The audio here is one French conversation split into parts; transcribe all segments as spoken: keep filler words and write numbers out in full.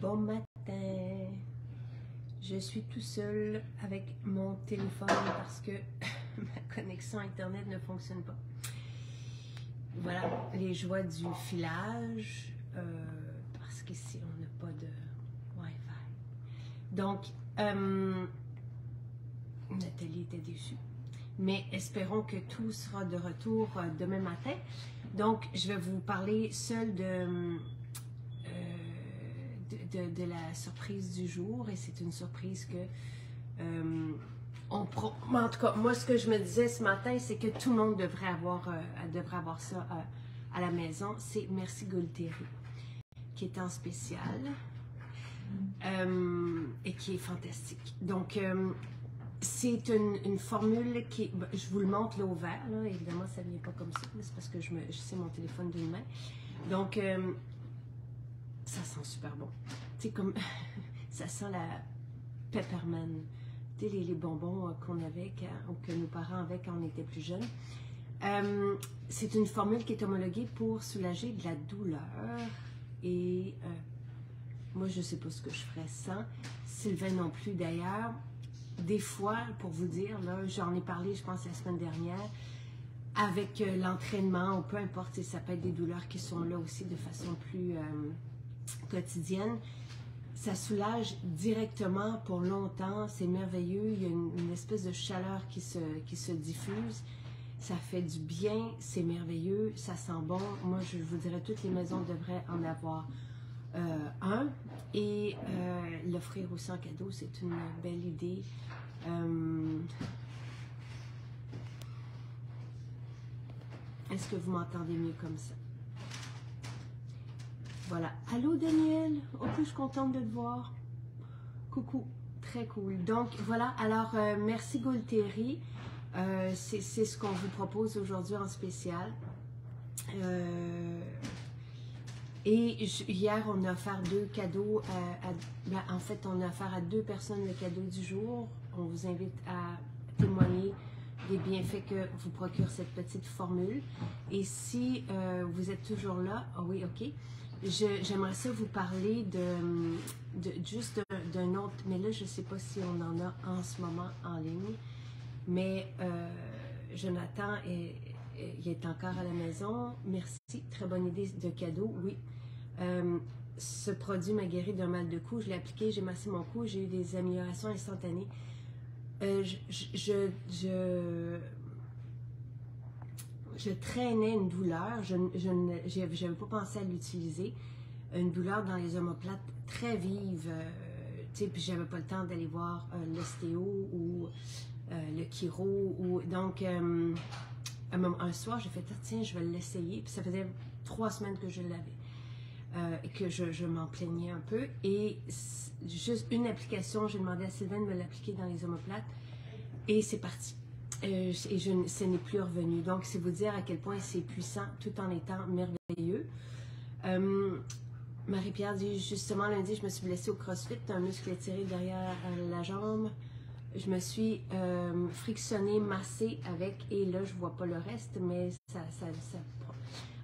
Bon matin, je suis tout seul avec mon téléphone parce que ma connexion internet ne fonctionne pas. Voilà, les joies du filage, euh, parce qu'ici on n'a pas de Wi-Fi. Donc, euh, Nathalie était déçue, mais espérons que tout sera de retour demain matin. Donc, je vais vous parler seule de... De, de la surprise du jour, et c'est une surprise que euh, on pro... en tout cas moi ce que je me disais ce matin, c'est que tout le monde devrait avoir euh, devrait avoir ça euh, à la maison. C'est Merci Gaulthérie qui est en spécial euh, et qui est fantastique. Donc euh, c'est une, une formule qui, ben, je vous le montre là au vert là, évidemment ça ne vient pas comme ça, c'est parce que je me je sais mon téléphone d'une main. Donc euh, ça sent super bon. Tu sais, comme ça sent la peppermint. Tu sais, les, les bonbons euh, qu'on avait, quand, ou que nos parents avaient quand on était plus jeunes. Euh, c'est une formule qui est homologuée pour soulager de la douleur. Et euh, moi, je ne sais pas ce que je ferais sans. Sylvain non plus, d'ailleurs. Des fois, pour vous dire, là, j'en ai parlé, je pense, la semaine dernière, avec euh, l'entraînement, ou peu importe, ça peut être des douleurs qui sont là aussi de façon plus... Euh, quotidienne, ça soulage directement pour longtemps, c'est merveilleux, il y a une, une espèce de chaleur qui se, qui se diffuse, ça fait du bien, c'est merveilleux, ça sent bon. Moi je vous dirais, toutes les maisons devraient en avoir euh, un, et euh, l'offrir aussi en cadeau, c'est une belle idée. Euh... Est-ce que vous m'entendez mieux comme ça? Voilà. Allô, Daniel. Oh, je suis contente de te voir. Coucou. Très cool. Donc, voilà. Alors, euh, merci Gaulthérie. Euh, c'est ce qu'on vous propose aujourd'hui en spécial. Euh, et je, hier, on a offert deux cadeaux. À, à, ben, en fait, on a offert à deux personnes le cadeau du jour. On vous invite à témoigner des bienfaits que vous procure cette petite formule. Et si euh, vous êtes toujours là, ah oui, OK. J'aimerais ça vous parler de, de juste d'un autre, mais là je ne sais pas si on en a en ce moment en ligne, mais euh, Jonathan est, il est encore à la maison. Merci, très bonne idée de cadeau, oui. Euh, ce produit m'a guéri d'un mal de cou, je l'ai appliqué, j'ai massé mon cou, j'ai eu des améliorations instantanées. Euh, je, je, je, je traînais une douleur, je n'avais pas pensé à l'utiliser, une douleur dans les omoplates très vive, euh, tu sais, puis j'avais pas le temps d'aller voir euh, l'ostéo ou euh, le chiro, ou, donc euh, un, un soir j'ai fait, tiens, je vais l'essayer, puis ça faisait trois semaines que je l'avais, euh, et que je, je m'en plaignais un peu, et juste une application, j'ai demandé à Sylvain de me l'appliquer dans les omoplates, et c'est parti. Euh, et je, ce n'est plus revenu. Donc, c'est vous dire à quel point c'est puissant tout en étant merveilleux. Euh, Marie-Pierre dit, justement, lundi, je me suis blessée au crossfit, un muscle étiré derrière la jambe. Je me suis euh, frictionnée, massée avec, et là, je ne vois pas le reste, mais ça... ça, ça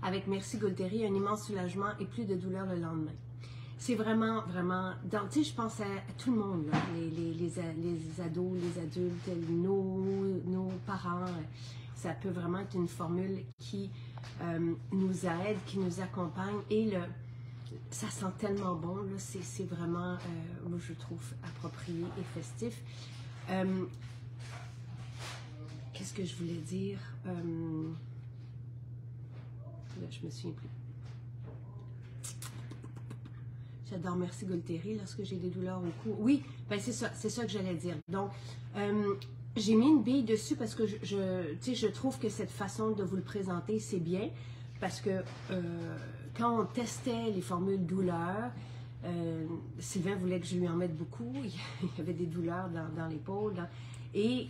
avec Merci Gaulthérie, un immense soulagement et plus de douleur le lendemain. C'est vraiment, vraiment... Tu sais, je pense à, à tout le monde, là, les, les, les, les ados, les adultes, nos, nos parents. Ça peut vraiment être une formule qui euh, nous aide, qui nous accompagne. Et le, ça sent tellement bon, là, c'est vraiment, euh, moi, je trouve, approprié et festif. Euh, Qu'est-ce que je voulais dire? Euh, là, je me souviens plus. J'adore Merci Gaulthérie lorsque j'ai des douleurs au cou. Oui, ben c'est ça, c'est ça que j'allais dire. Donc, euh, j'ai mis une bille dessus parce que je, je, tu sais, je trouve que cette façon de vous le présenter, c'est bien. Parce que euh, quand on testait les formules douleur, euh, Sylvain voulait que je lui en mette beaucoup. Il y avait des douleurs dans, dans l'épaule. Dans... Et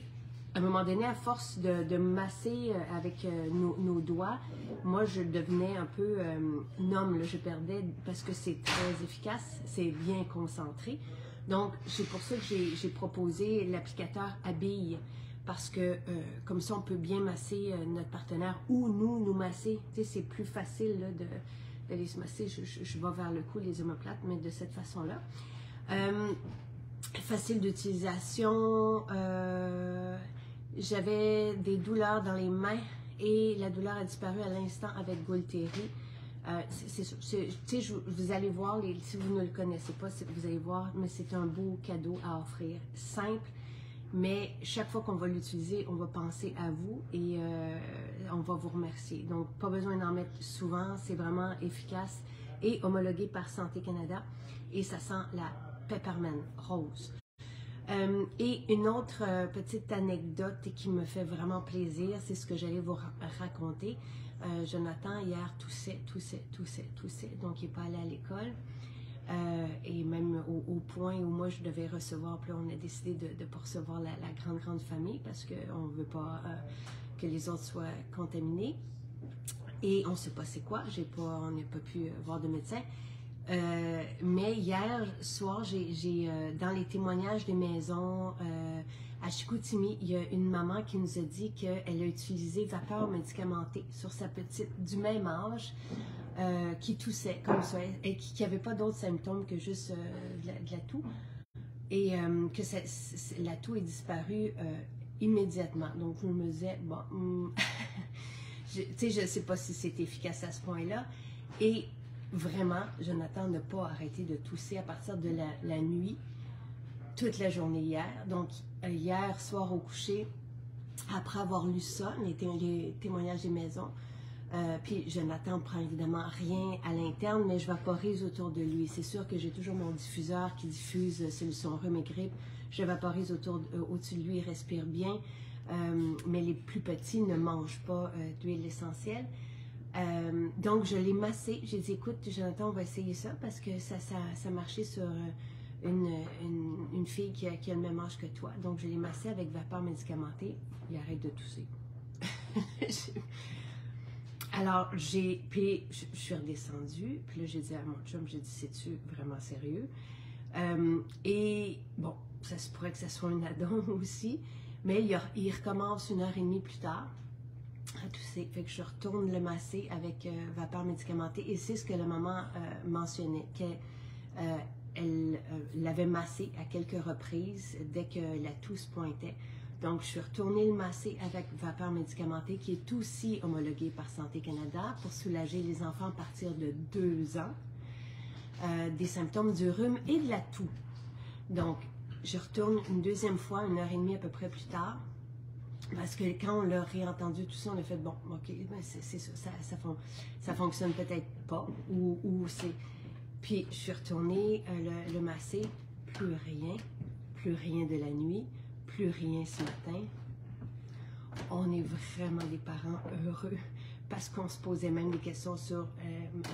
à un moment donné, à force de, de masser avec euh, nos, nos doigts, moi, je devenais un peu euh, numb, là, je perdais parce que c'est très efficace, c'est bien concentré. Donc, c'est pour ça que j'ai proposé l'applicateur à billes, parce que euh, comme ça, on peut bien masser euh, notre partenaire ou nous, nous masser. Tu sais, c'est plus facile là, de, de l'isomacée, je, je, je vais vers le cou, les omoplates, mais de cette façon-là. Euh, facile d'utilisation, euh, j'avais des douleurs dans les mains et la douleur a disparu à l'instant avec Gaulthérie. Euh, c'est sûr, c'est, je, vous allez voir, les, si vous ne le connaissez pas, vous allez voir, mais c'est un beau cadeau à offrir, simple, mais chaque fois qu'on va l'utiliser, on va penser à vous et euh, on va vous remercier. Donc, pas besoin d'en mettre souvent, c'est vraiment efficace et homologué par Santé Canada et ça sent la peppermint rose. Euh, et une autre euh, petite anecdote qui me fait vraiment plaisir, c'est ce que j'allais vous ra raconter. Euh, Jonathan, hier, toussait, toussait, toussait, toussait, donc il n'est pas allé à l'école. Euh, et même au, au point où moi je devais recevoir, puis là, on a décidé de ne pas recevoir la, la grande, grande famille parce qu'on ne veut pas euh, que les autres soient contaminés. Et on ne sait pas c'est quoi, j'ai pas, on n'a pas pu voir de médecin. Euh, mais hier soir, j'ai, j'ai, euh, dans les témoignages des maisons euh, à Chicoutimi, il y a une maman qui nous a dit qu'elle a utilisé vapeur médicamentée sur sa petite du même âge euh, qui toussait comme ça et qui n'avait pas d'autres symptômes que juste euh, de, la, de la toux et euh, que ça, la toux est disparue euh, immédiatement. Donc, je me disais, bon, hum, je, tu sais, je ne sais pas si c'est efficace à ce point-là et vraiment, Jonathan n'a pas arrêté de tousser à partir de la, la nuit, toute la journée hier. Donc, hier soir au coucher, après avoir lu ça, les, les témoignages des maisons, euh, puis Jonathan ne prend évidemment rien à l'interne, mais je vaporise autour de lui. C'est sûr que j'ai toujours mon diffuseur qui diffuse solution rhume et grippe. Je vaporise autour euh, au-dessus de lui, il respire bien, euh, mais les plus petits ne mangent pas euh, d'huile essentielle. Euh, donc, je l'ai massé. J'ai dit, écoute, Jonathan, on va essayer ça parce que ça, ça, ça marchait sur une, une, une fille qui a, qui a le même âge que toi. Donc, je l'ai massé avec vapeur médicamentée. Il arrête de tousser. Alors, j'ai. Puis, je, je suis redescendue. Puis là, j'ai dit à mon chum, j'ai dit, c'est-tu vraiment sérieux? Euh, et bon, ça se pourrait que ce soit un addon aussi. Mais il, a, il recommence une heure et demie plus tard à tousser. Fait que je retourne le masser avec euh, vapeur médicamentée et c'est ce que la maman euh, mentionnait, qu'elle euh, euh, l'avait massé à quelques reprises dès que la toux se pointait. Donc, je suis retournée le masser avec vapeur médicamentée qui est aussi homologuée par Santé Canada pour soulager les enfants à partir de deux ans euh, des symptômes du rhume et de la toux. Donc, je retourne une deuxième fois, une heure et demie à peu près plus tard. Parce que quand on l'a réentendu, tout ça, on a fait, bon, OK, ben c'est ça, ça, ça, fon ça fonctionne peut-être pas, ou, ou c'est... Puis, je suis retournée, euh, le, le masser, plus rien, plus rien de la nuit, plus rien ce matin. On est vraiment des parents heureux, parce qu'on se posait même des questions sur euh,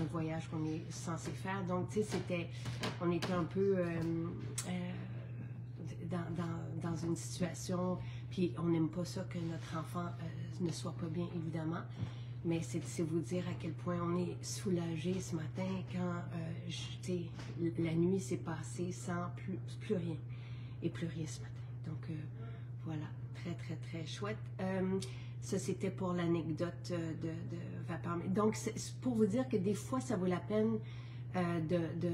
un voyage qu'on est censé faire. Donc, tu sais, c'était... On était un peu... Euh, euh, Dans, dans, dans une situation, puis on n'aime pas ça que notre enfant euh, ne soit pas bien, évidemment, mais c'est vous dire à quel point on est soulagé ce matin quand euh, je, la nuit s'est passée sans plus, plus rien, et plus rien ce matin. Donc euh, voilà, très très très chouette. Euh, ça c'était pour l'anecdote de, de vapeur. Donc pour vous dire que des fois ça vaut la peine euh, de... de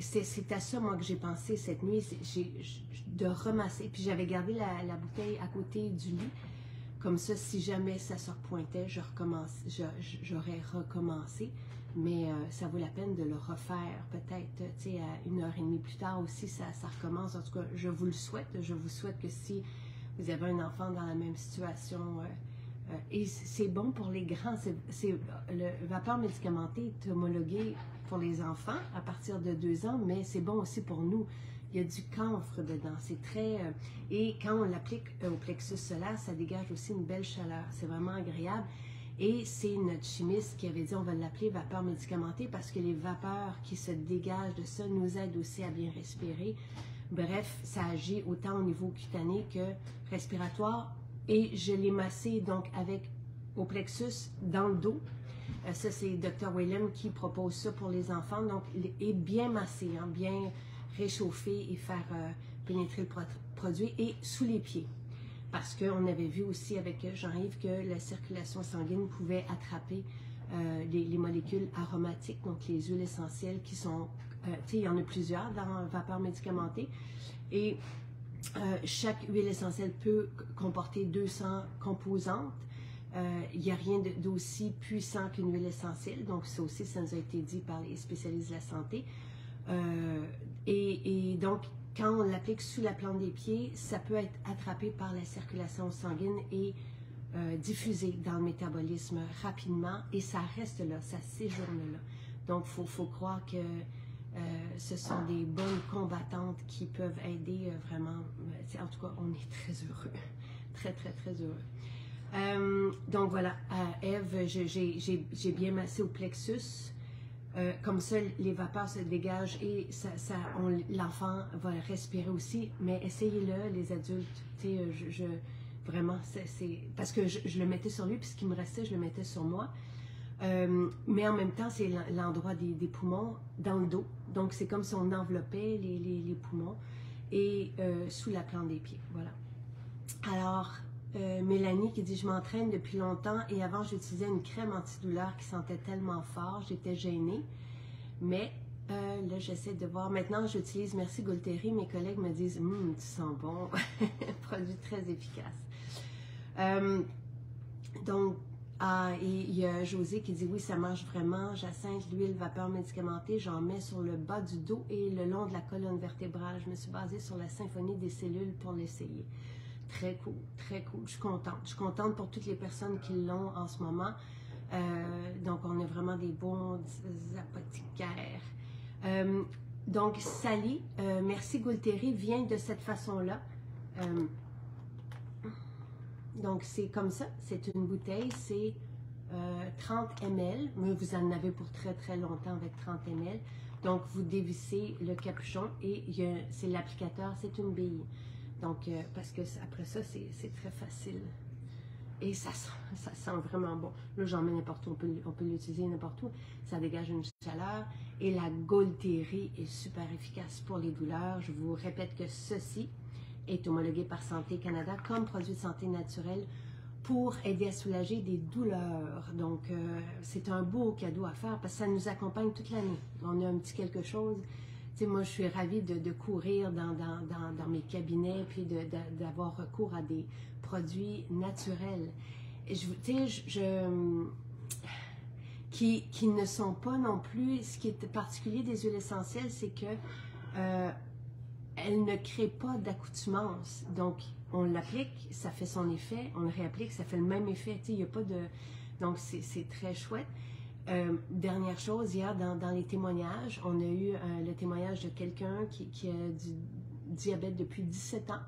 c'est à ça, moi, que j'ai pensé cette nuit, j ai, j ai, de remasser. Puis j'avais gardé la, la bouteille à côté du lit. Comme ça, si jamais ça se repointait, j'aurais recommencé. Mais euh, ça vaut la peine de le refaire, peut-être, tu sais, à une heure et demie plus tard aussi, ça, ça recommence. En tout cas, je vous le souhaite. Je vous souhaite que si vous avez un enfant dans la même situation... Euh, euh, et c'est bon pour les grands. C'est le vapeur médicamentée est homologué pour les enfants à partir de deux ans, mais c'est bon aussi pour nous. Il y a du camphre dedans, c'est très... Euh, et quand on l'applique euh, au plexus solaire, ça dégage aussi une belle chaleur, c'est vraiment agréable. Et c'est notre chimiste qui avait dit, on va l'appeler vapeur médicamentée parce que les vapeurs qui se dégagent de ça nous aident aussi à bien respirer. Bref, ça agit autant au niveau cutané que respiratoire. Et je l'ai massé donc avec au plexus dans le dos. Euh, ça, c'est docteur William qui propose ça pour les enfants. Donc, et bien masser, hein, bien réchauffer et faire euh, pénétrer le pro produit et sous les pieds. Parce qu'on avait vu aussi avec Jean-Yves que la circulation sanguine pouvait attraper euh, les, les molécules aromatiques, donc les huiles essentielles qui sont, euh, tu sais, il y en a plusieurs dans la vapeur médicamentée, et euh, chaque huile essentielle peut comporter deux cents composantes. Il n'y a rien d'aussi puissant qu'une huile essentielle, donc ça aussi, ça nous a été dit par les spécialistes de la santé. Euh, et, et donc, quand on l'applique sous la plante des pieds, ça peut être attrapé par la circulation sanguine et euh, diffusé dans le métabolisme rapidement, et ça reste là, ça séjourne là. Donc, il faut, faut croire que euh, ce sont des bonnes combattantes qui peuvent aider euh, vraiment. En tout cas, on est très heureux, très, très, très heureux. Euh, donc voilà, euh, Ève, j'ai bien massé au plexus, euh, comme ça les vapeurs se dégagent et ça, ça, l'enfant va respirer aussi, mais essayez-le les adultes, je, je, vraiment, c'est parce que je, je le mettais sur lui, puis ce qui me restait, je le mettais sur moi, euh, mais en même temps c'est l'endroit des, des poumons dans le dos, donc c'est comme si on enveloppait les, les, les poumons et euh, sous la plante des pieds, voilà. Alors... Euh, Mélanie qui dit « Je m'entraîne depuis longtemps et avant j'utilisais une crème antidouleur qui sentait tellement fort, j'étais gênée. Mais euh, là j'essaie de voir, maintenant j'utilise, merci Gaulthérie, mes collègues me disent hum, « tu sens bon, produit très efficace. Euh, » Donc, ah, et il y a José qui dit « Oui, ça marche vraiment, jacinthe, l'huile, vapeur médicamentée, j'en mets sur le bas du dos et le long de la colonne vertébrale. Je me suis basée sur la symphonie des cellules pour l'essayer. » Très cool, très cool. Je suis contente. Je suis contente pour toutes les personnes qui l'ont en ce moment. Euh, donc, on a vraiment des bons apothicaires. Euh, donc, Sally, euh, merci Gaulthérie, vient de cette façon-là. Euh, donc, c'est comme ça. C'est une bouteille, c'est euh, trente millilitres. Mais vous en avez pour très, très longtemps avec trente millilitres. Donc, vous dévissez le capuchon et c'est l'applicateur, c'est une bille. Donc, euh, parce que après ça, c'est très facile. Et ça sent, ça sent vraiment bon. Là, j'en mets n'importe où, on peut, on peut l'utiliser n'importe où. Ça dégage une chaleur. Et la Gaulthérie est super efficace pour les douleurs. Je vous répète que ceci est homologué par Santé Canada comme produit de santé naturelle pour aider à soulager des douleurs. Donc, euh, c'est un beau cadeau à faire parce que ça nous accompagne toute l'année. On a un petit quelque chose... T'sais, moi, je suis ravie de, de courir dans, dans, dans, dans mes cabinets, puis d'avoir recours à des produits naturels. Et je, je, je, qui, qui ne sont pas non plus... Ce qui est particulier des huiles essentielles, c'est que euh, elles ne créent pas d'accoutumance. Donc, on l'applique, ça fait son effet, on le réapplique, ça fait le même effet. Il n'y a pas de... Donc, c'est très chouette. Euh, dernière chose, hier dans, dans les témoignages, on a eu euh, le témoignage de quelqu'un qui, qui a du diabète depuis dix-sept ans.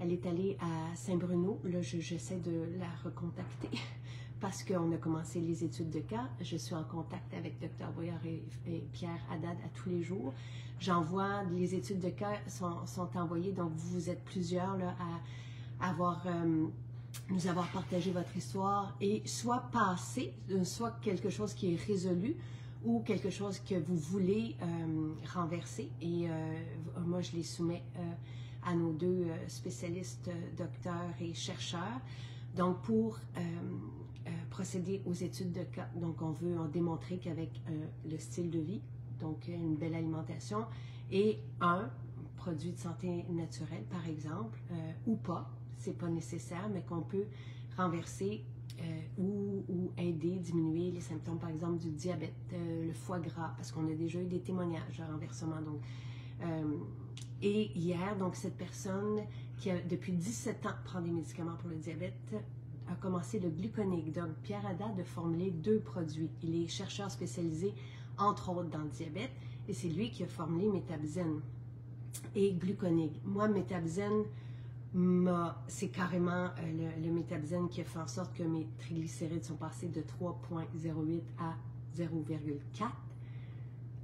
Elle est allée à Saint-Bruno, là j'essaie de la recontacter parce qu'on a commencé les études de cas. Je suis en contact avec docteur Boyer et, et Pierre Haddad à tous les jours. J'envoie, les études de cas sont, sont envoyées, donc vous êtes plusieurs là, à, à avoir... Euh, nous avoir partagé votre histoire et soit passé, soit quelque chose qui est résolu ou quelque chose que vous voulez euh, renverser. Et euh, moi, je les soumets euh, à nos deux spécialistes, docteurs et chercheurs, donc pour euh, euh, procéder aux études de cas. Donc, on veut en démontrer qu'avec euh, le style de vie, donc une belle alimentation et un produit de santé naturelle, par exemple, euh, ou pas, c'est pas nécessaire, mais qu'on peut renverser euh, ou, ou aider, diminuer les symptômes, par exemple, du diabète, euh, le foie gras, parce qu'on a déjà eu des témoignages de renversement. Donc, euh, et hier, donc, cette personne qui, a, depuis dix-sept ans, prend des médicaments pour le diabète, a commencé le gluconique. Donc, Pierre Haddad a formulé deux produits. Il est chercheur spécialisé, entre autres, dans le diabète, et c'est lui qui a formulé Métabzen et gluconique. Moi, Métabzen... C'est carrément euh, le, le métabzen qui a fait en sorte que mes triglycérides sont passés de trois virgule zéro huit à zéro virgule quatre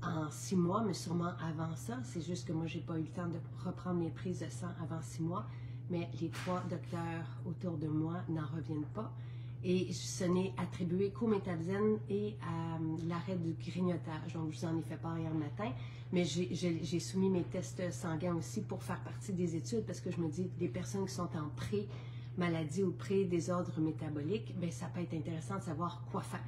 en six mois, mais sûrement avant ça. C'est juste que moi, j'ai pas eu le temps de reprendre mes prises de sang avant six mois, mais les trois docteurs autour de moi n'en reviennent pas. Et ce n'est attribué qu'au métabzen et à euh, l'arrêt du grignotage. Donc, je vous en ai fait part hier matin, mais j'ai soumis mes tests sanguins aussi pour faire partie des études parce que je me dis, des personnes qui sont en pré-maladie ou pré-désordre métabolique, bien, ça peut être intéressant de savoir quoi faire.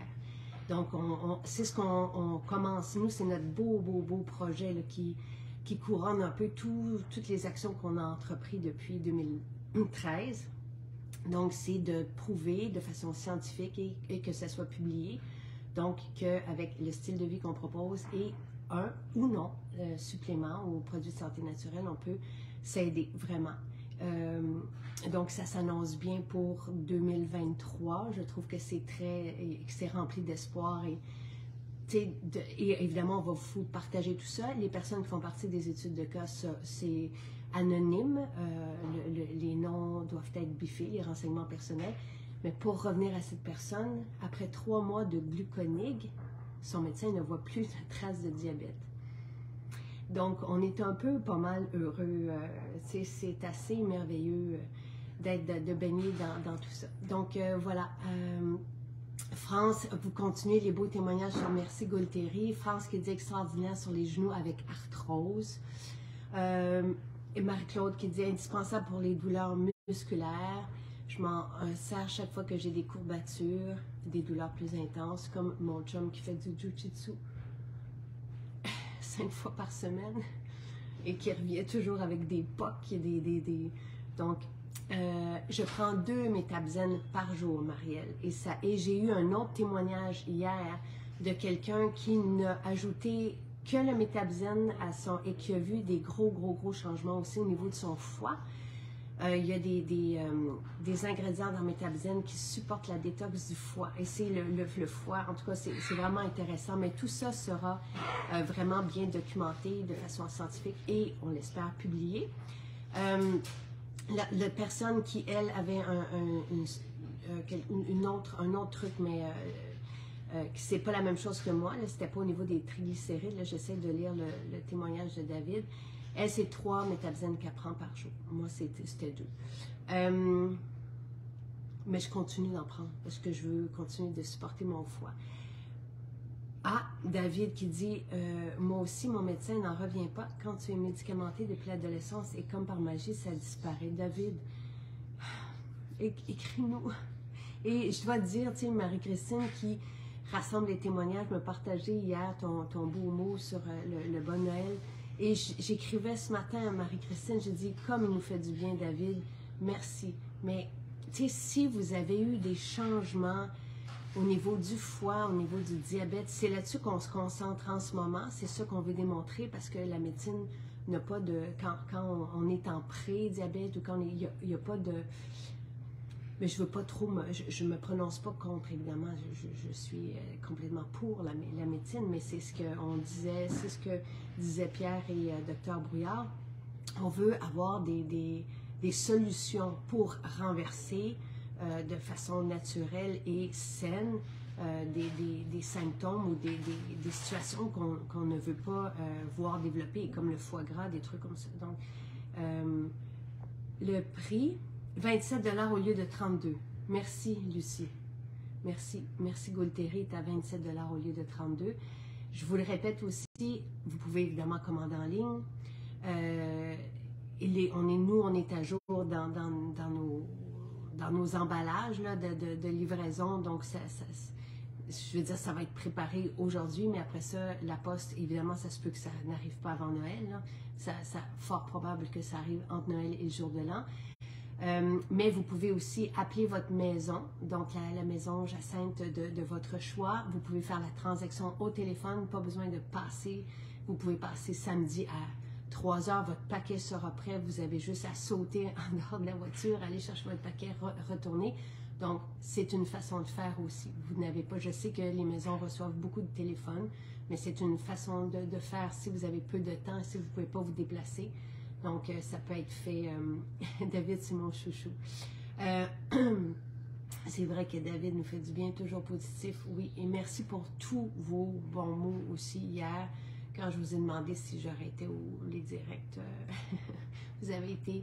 Donc, on, on, c'est ce qu'on commence. Nous, c'est notre beau, beau, beau projet là, qui, qui couronne un peu tout, toutes les actions qu'on a entreprises depuis deux mille treize. Donc, c'est de prouver de façon scientifique et, et que ça soit publié. Donc, qu'avec le style de vie qu'on propose et un ou non euh, supplément aux produits de santé naturelle, on peut s'aider vraiment. Euh, donc, ça s'annonce bien pour deux mille vingt-trois. Je trouve que c'est très, que c'est rempli d'espoir et, de, et évidemment, on va vous partager tout ça. Les personnes qui font partie des études de cas, c'est anonyme. Euh, le, le, les noms doivent être biffés, les renseignements personnels. Mais pour revenir à cette personne, après trois mois de gluconique, son médecin ne voit plus de traces de diabète. Donc, on est un peu pas mal heureux. Euh, c'est assez merveilleux d'être de, de baigner dans, dans tout ça. Donc, euh, voilà. Euh, France, vous continuez les beaux témoignages sur Merci Gaulthérie. France qui dit extraordinaire sur les genoux avec arthrose. Euh, et Marie-Claude qui dit indispensable pour les douleurs musculaires. Je m'en sers chaque fois que j'ai des courbatures, des douleurs plus intenses, comme mon chum qui fait du jiu-jitsu cinq fois par semaine et qui revient toujours avec des pocs et des... des, des... Donc, euh, je prends deux Métabzen par jour, Marielle. Et, ça, et j'ai eu un autre témoignage hier de quelqu'un qui n'a ajouté que le Métabzen à son... et qui a vu des gros, gros, gros changements aussi au niveau de son foie. Euh, il y a des, des, euh, des ingrédients dans Métabzen qui supportent la détox du foie. Et c'est le, le, le foie, en tout cas, c'est vraiment intéressant. Mais tout ça sera euh, vraiment bien documenté de façon scientifique et, on l'espère, publié. Euh, la, la personne qui, elle, avait un, un, une, une autre, un autre truc, mais euh, euh, c'est pas la même chose que moi. C'était pas au niveau des triglycérides. J'essaie de lire le, le témoignage de David. Elle, c'est trois Métabzen qu'elle prend par jour. Moi, c'était deux. Euh, mais je continue d'en prendre parce que je veux continuer de supporter mon foie. Ah, David qui dit euh, « Moi aussi, mon médecin n'en revient pas. Quand tu es médicamenté depuis l'adolescence et comme par magie, ça disparaît. » David, écris-nous. Et je dois te dire, tu sais, Marie-Christine qui rassemble les témoignages, me partageait hier ton, ton beau mot sur le, le Bon Noël. Et j'écrivais ce matin à Marie-Christine, j'ai dit, comme il nous fait du bien, David, merci. Mais, tu sais, si vous avez eu des changements au niveau du foie, au niveau du diabète, c'est là-dessus qu'on se concentre en ce moment. C'est ça qu'on veut démontrer parce que la médecine n'a pas de... Quand, quand on est en pré-diabète ou quand il n'y a, a pas de... Mais je ne veux pas trop... Me, je ne me prononce pas contre, évidemment. Je, je, je suis complètement pour la, la médecine, mais c'est ce qu'on disait, c'est ce que disaient Pierre et euh, docteur Brouillard. On veut avoir des, des, des solutions pour renverser euh, de façon naturelle et saine euh, des, des, des symptômes ou des, des, des situations qu'on qu'on ne veut pas euh, voir développer, comme le foie gras, des trucs comme ça. Donc, euh, le prix... vingt-sept dollars au lieu de trente-deux. Merci, Lucie. Merci. Merci, Gaulthérie, tu as vingt-sept dollars au lieu de trente-deux. Je vous le répète aussi, vous pouvez évidemment commander en ligne. Euh, les, on est, nous, on est à jour dans, dans, dans, nos, dans nos emballages là, de, de, de livraison. Donc, ça, ça, je veux dire, ça va être préparé aujourd'hui, mais après ça, la poste, évidemment, ça se peut que ça n'arrive pas avant Noël. Là. Ça, ça, fort probable que ça arrive entre Noël et le jour de l'an. Euh, mais vous pouvez aussi appeler votre maison, donc la, la maison Jacinthe de, de votre choix. Vous pouvez faire la transaction au téléphone, pas besoin de passer. Vous pouvez passer samedi à trois heures, votre paquet sera prêt. Vous avez juste à sauter en dehors de la voiture, aller chercher votre paquet, re, retourner. Donc, c'est une façon de faire aussi. Vous n'avez pas, je sais que les maisons reçoivent beaucoup de téléphones, mais c'est une façon de, de faire si vous avez peu de temps, si vous ne pouvez pas vous déplacer. Donc, euh, ça peut être fait. Euh, David, c'est mon chouchou. Euh, c'est vrai que David nous fait du bien, toujours positif, oui. Et merci pour tous vos bons mots aussi hier, quand je vous ai demandé si j'aurais été au les directs. Euh, vous avez été,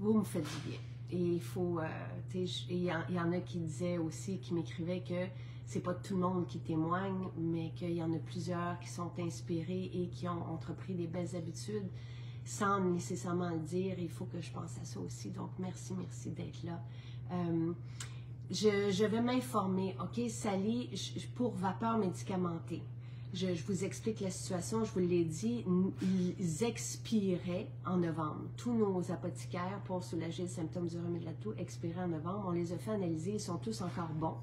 vous me faites du bien. Et il faut, euh, tu sais, il y, y en a qui disaient aussi, qui m'écrivaient que c'est pas tout le monde qui témoigne, mais qu'il y en a plusieurs qui sont inspirés et qui ont entrepris des belles habitudes. Sans nécessairement le dire, il faut que je pense à ça aussi. Donc, merci, merci d'être là. Euh, je, je vais m'informer, OK, Sally, je, pour vapeur médicamentée. Je, je vous explique la situation, je vous l'ai dit, ils expiraient en novembre. Tous nos apothicaires, pour soulager les symptômes du rhume et de la toux, expiraient en novembre. On les a fait analyser, ils sont tous encore bons.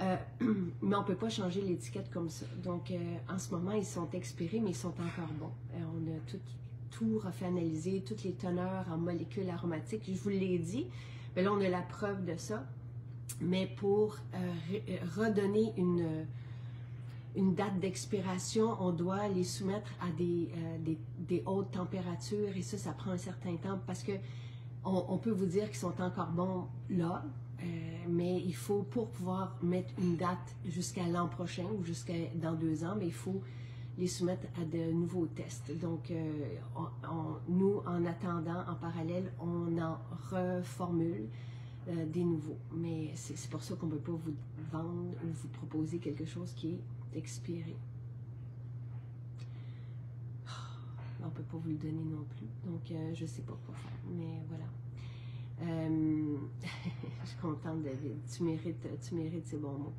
Euh, mais on ne peut pas changer l'étiquette comme ça. Donc, euh, en ce moment, ils sont expirés, mais ils sont encore bons. Euh, on a tout, tout refait analyser, toutes les teneurs en molécules aromatiques. Je vous l'ai dit, mais là, on a la preuve de ça. Mais pour euh, redonner une... une date d'expiration, on doit les soumettre à des, euh, des, des hautes températures et ça, ça prend un certain temps parce que on, on peut vous dire qu'ils sont encore bons là, euh, mais il faut, pour pouvoir mettre une date jusqu'à l'an prochain ou jusqu'à dans deux ans, mais il faut les soumettre à de nouveaux tests. Donc, euh, on, on, nous, en attendant, en parallèle, on en reformule. Euh, des nouveaux, mais c'est pour ça qu'on ne peut pas vous vendre ou vous proposer quelque chose qui est expiré. Oh, on ne peut pas vous le donner non plus, donc euh, je ne sais pas quoi faire, mais voilà. Euh, je suis contente, David, tu mérites, tu mérites ces bons mots.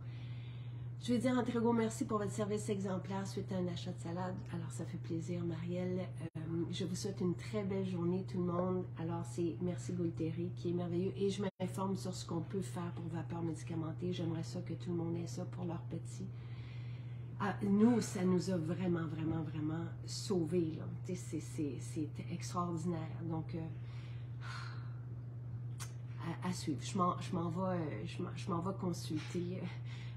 Je veux dire, Antrigo, merci pour votre service exemplaire suite à un achat de salade. Alors, ça fait plaisir, Marielle. Euh, je vous souhaite une très belle journée, tout le monde. Alors, c'est merci Gaulthérie qui est merveilleux. Et je m'informe sur ce qu'on peut faire pour vapeur médicamentée. J'aimerais ça que tout le monde ait ça pour leurs petits. Ah, nous, ça nous a vraiment, vraiment, vraiment sauvés. C'est extraordinaire. Donc, euh, à, à suivre. Je m'en vais, je m'en vais consulter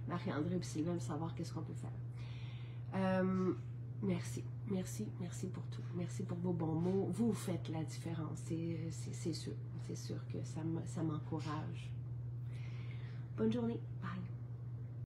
Marie-André et Sylvain pour savoir qu'est-ce qu'on peut faire. Euh, merci, merci, merci pour tout. Merci pour vos bons mots. Vous faites la différence, c'est sûr. C'est sûr que ça m'encourage. Bonne journée, bye.